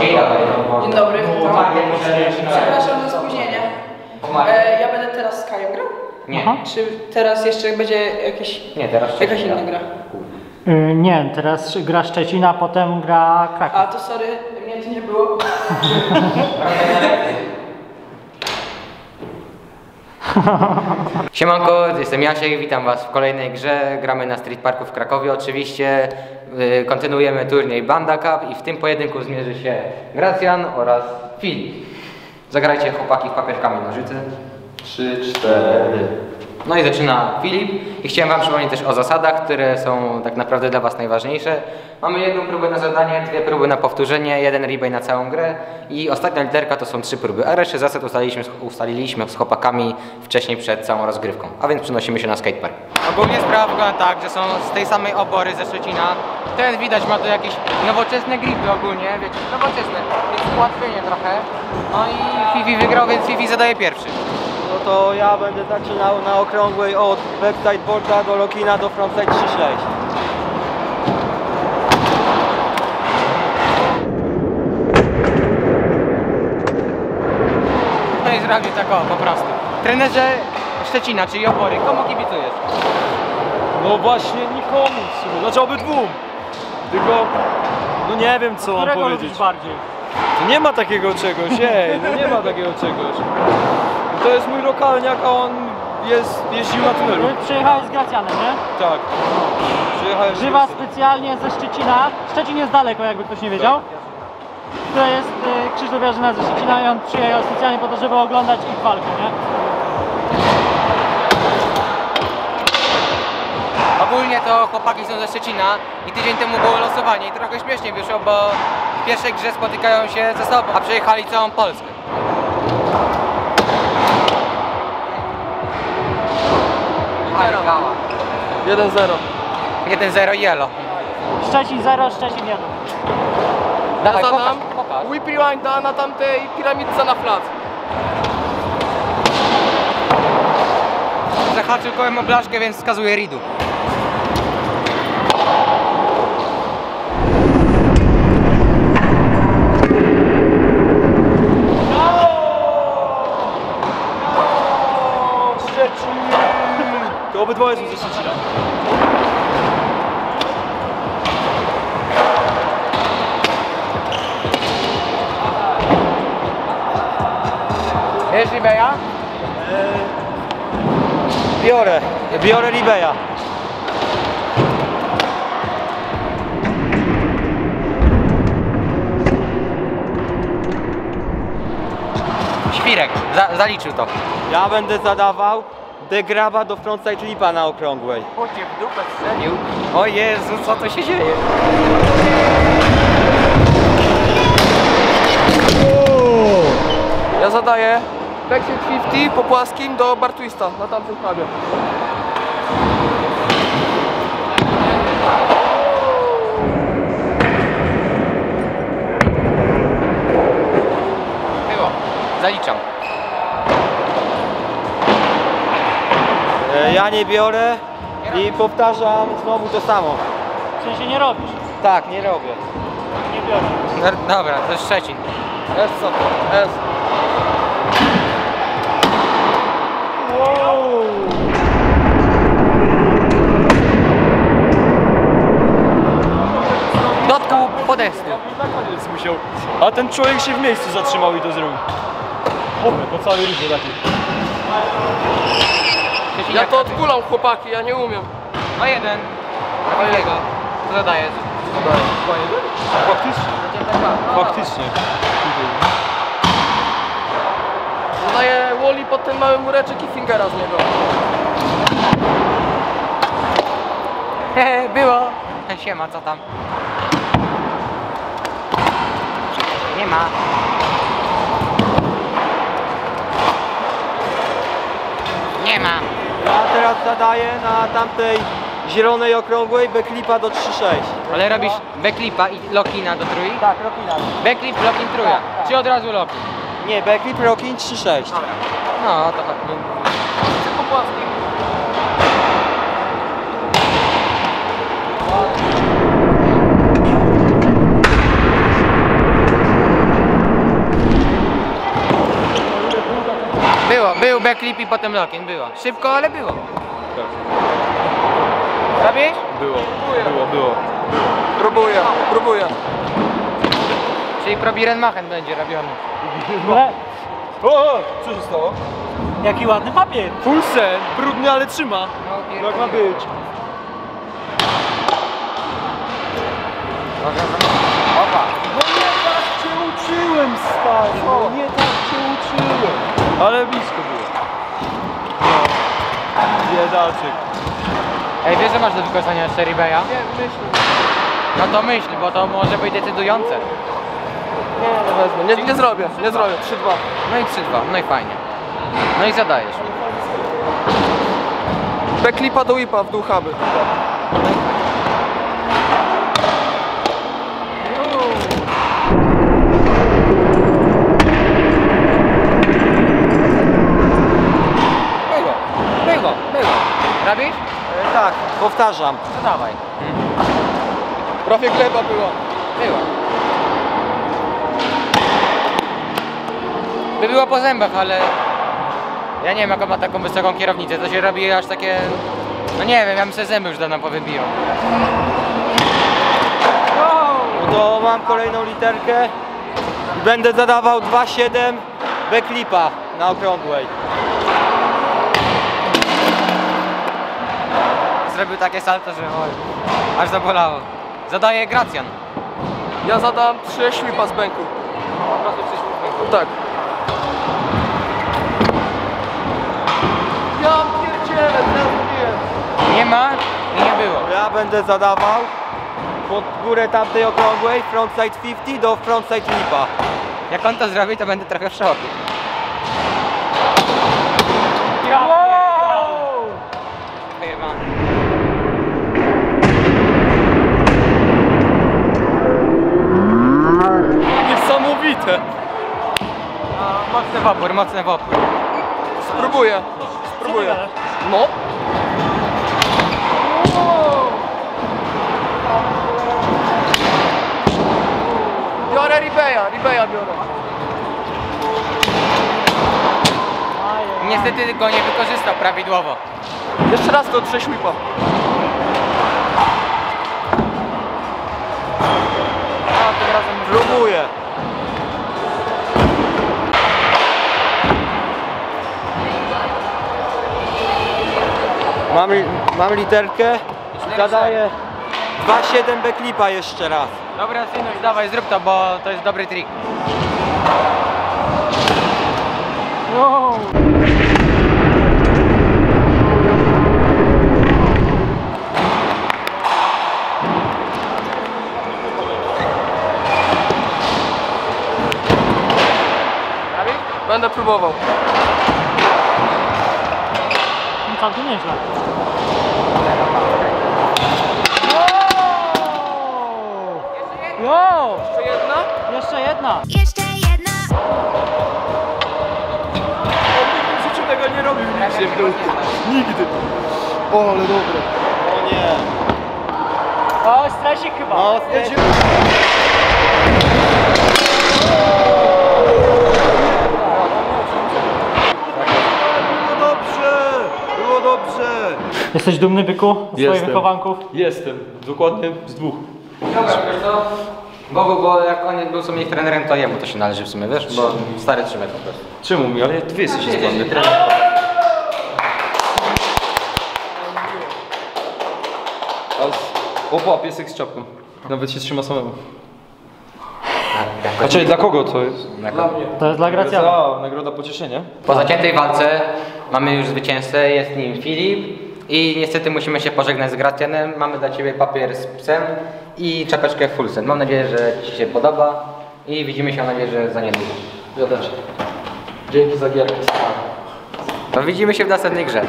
Dzień dobry. Dzień dobry. Przepraszam za spóźnienie. Ja będę teraz z Kajem grał? Nie. Czy teraz jeszcze będzie jakieś, nie, teraz jakaś inna gra? Nie, teraz gra Szczecin, a potem gra Kraków. A to sorry, mnie tu nie było. Siemanko, jestem Jasiek, witam was w kolejnej grze. Gramy na Street Parku w Krakowie oczywiście. Kontynuujemy turniej Banda Cup i w tym pojedynku zmierzy się Gracjan oraz Filip. Zagrajcie chłopaki w papierkami nożyce. 3, 4. No i zaczyna Filip. I chciałem wam przypomnieć też o zasadach, które są tak naprawdę dla was najważniejsze. Mamy jedną próbę na zadanie, dwie próby na powtórzenie, jeden replay na całą grę i ostatnia literka to są 3 próby. A resztę zasad ustaliliśmy z chłopakami wcześniej przed całą rozgrywką. A więc przenosimy się na skatepark. Ogólnie sprawa wygląda tak, że są z tej samej obory ze Szczecina. Ten widać ma tu jakieś nowoczesne gripy ogólnie, wiecie, nowoczesne, więc ułatwienie trochę. No i Fifi wygrał, więc Fifi zadaje pierwszy. No to ja będę zaczynał na okrągłej od backside boarda do lock-ina do frontside 3-6. To jest reakcja taka po prostu. Trenerze Szczecina, czyli obory, komu kibicujesz? No właśnie nikomu w sumie, znaczy obydwu. Tylko, no nie wiem co mam powiedzieć. To nie ma takiego czegoś, no nie ma takiego czegoś. To jest mój lokalniak, a on jeździł na tunelu. Przyjechałeś z Gracjanem, nie? Tak. Żywa specjalnie ze Szczecina. Szczecin jest daleko, jakby ktoś nie wiedział. To jest Krzysztof Jarzyna ze Szczecina i on przyjechał specjalnie po to, żeby oglądać ich walkę, nie? Ogólnie to chłopaki są ze Szczecina i tydzień temu było losowanie i trochę śmiesznie wyszło, bo w pierwszej grze spotykają się ze sobą, a przejechali całą Polskę. Gała. 1-0. 1-0 Jelo. Szczecin 0, Szczecin 1. Dawaj, pokaż. Whip rewinda na tamtej piramidce na plac. Zahaczył kołem o blaszkę, więc wskazuje ridu. Obydwoje są ze Szczecina. Wiesz Libeja? Biorę Libeja. Świrek, zaliczył to. Ja będę zadawał degraba do frontside lipa na okrągłej. Chodźcie w dupę strzelił. O Jezu, co to się dzieje? Ja zadaję backside 50 po płaskim do bar twista na tamtym hubie. Było. Zaliczam. Ja nie biorę i powtarzam znowu to samo. W sensie nie robisz? Tak, nie robię. Nie biorę. Dobra, to jest Szczecin. Jest co to? Jest. Wow. Dotku podesty. Musiał. A ten człowiek się w miejscu zatrzymał i to zrobił. Chłopie, po całej rydzie taki. Ja to odkulam chłopaki, ja nie umiem. A jeden. Kolega. Co zadajesz? Faktycznie. Faktycznie. Zadaję woli pod ten mały mureczek i fingera z niego. Hehe, było. Siema, co tam? Nie ma. Nie ma. Ja teraz zadaję na tamtej zielonej okrągłej backlipa do 3-6. Ale robisz backlipa i lockina do trój? Tak, lockina. Backlip, lockin, trój. Tak, tak. Czy od razu lockin? Nie, backlip, lockin, 3-6. No, to tak. Tylko płaskim. backflip i potem lock-in. Było. Szybko, ale było. Zabić? Było. Próbuję. Czyli probiren machen będzie robiony. O, co się stało? Jaki ładny papier. Fulsen, brudny, ale trzyma. Jak ma być. Opa. No nie tak cię uczyłem, stary. No nie tak cię uczyłem. Ale blisko było. Biedaczyk. Ej, wiesz, że masz do wykorzystania 4 beja? Nie, myślę. No to myśl, bo to może być decydujące. Nie, no wezmę. Nie zrobię. 3-2. No i 3-2, no i fajnie. No i zadajesz. Backlipa do whipa w dół huby. Było. Robisz? Tak, powtarzam. No dawaj. Prawie chleba było. By było po zębach, ale ja nie wiem, jak on ma taką wysoką kierownicę. To się robi aż takie... No nie wiem, ja bym sobie zęby już dawno powybijał. No to mam kolejną literkę. Będę zadawał 2,7 backlipa na okrągłej. Zrobił takie salto, że oj, aż zabolało. Zadaje Gracjan. Ja zadam 3 świpa z bęku. Tak. Ja pierdzielę, teraz nie ma i nie było. Ja będę zadawał pod górę tamtej okrągłej frontside 50 do frontside lipa. Jak on to zrobi, to będę trochę w szoku. Niesamowite. Mocny wopór. Spróbuję. No. Biorę Ribeya biorę. Niestety go nie wykorzystał prawidłowo. Jeszcze raz to 3 whipa. A tym razem próbuję. Mam literkę, zadaję 2,7 backlipa jeszcze raz. Dobra, synuś, dawaj, zrób to, bo to jest dobry trik. Wow. Będę próbował. Całkiem nieźle. Wow! Jeszcze jedna! W życiu tego nie robił nigdy. O, ale dobre. O nie. O, strasik chyba. O, strasik. Jesteś dumny, byku, z swoich wychowanków? Jestem, dokładnie z 2. Dobra, wiesz co? Bo jak on był sobie trenerem, to jemu to się należy w sumie, wiesz? Bo stary 3 metry. Czemu mi? Ale ty jesteś zgodny. Opa, piesek z czapką. Nawet się trzyma samemu. A czyli dla kogo to jest? Dla mnie. To jest dla Gracjana. Nagroda pocieszenia. Po zaciętej walce mamy już zwycięzcę, jest nim Filip. I niestety musimy się pożegnać z Gracjanem. Mamy dla ciebie papier z psem i czapeczkę Fulsen. Mam nadzieję, że ci się podoba i widzimy się, mam nadzieję, że za niedługo. Ja też. Dzięki za gierkę. To widzimy się w następnej grze.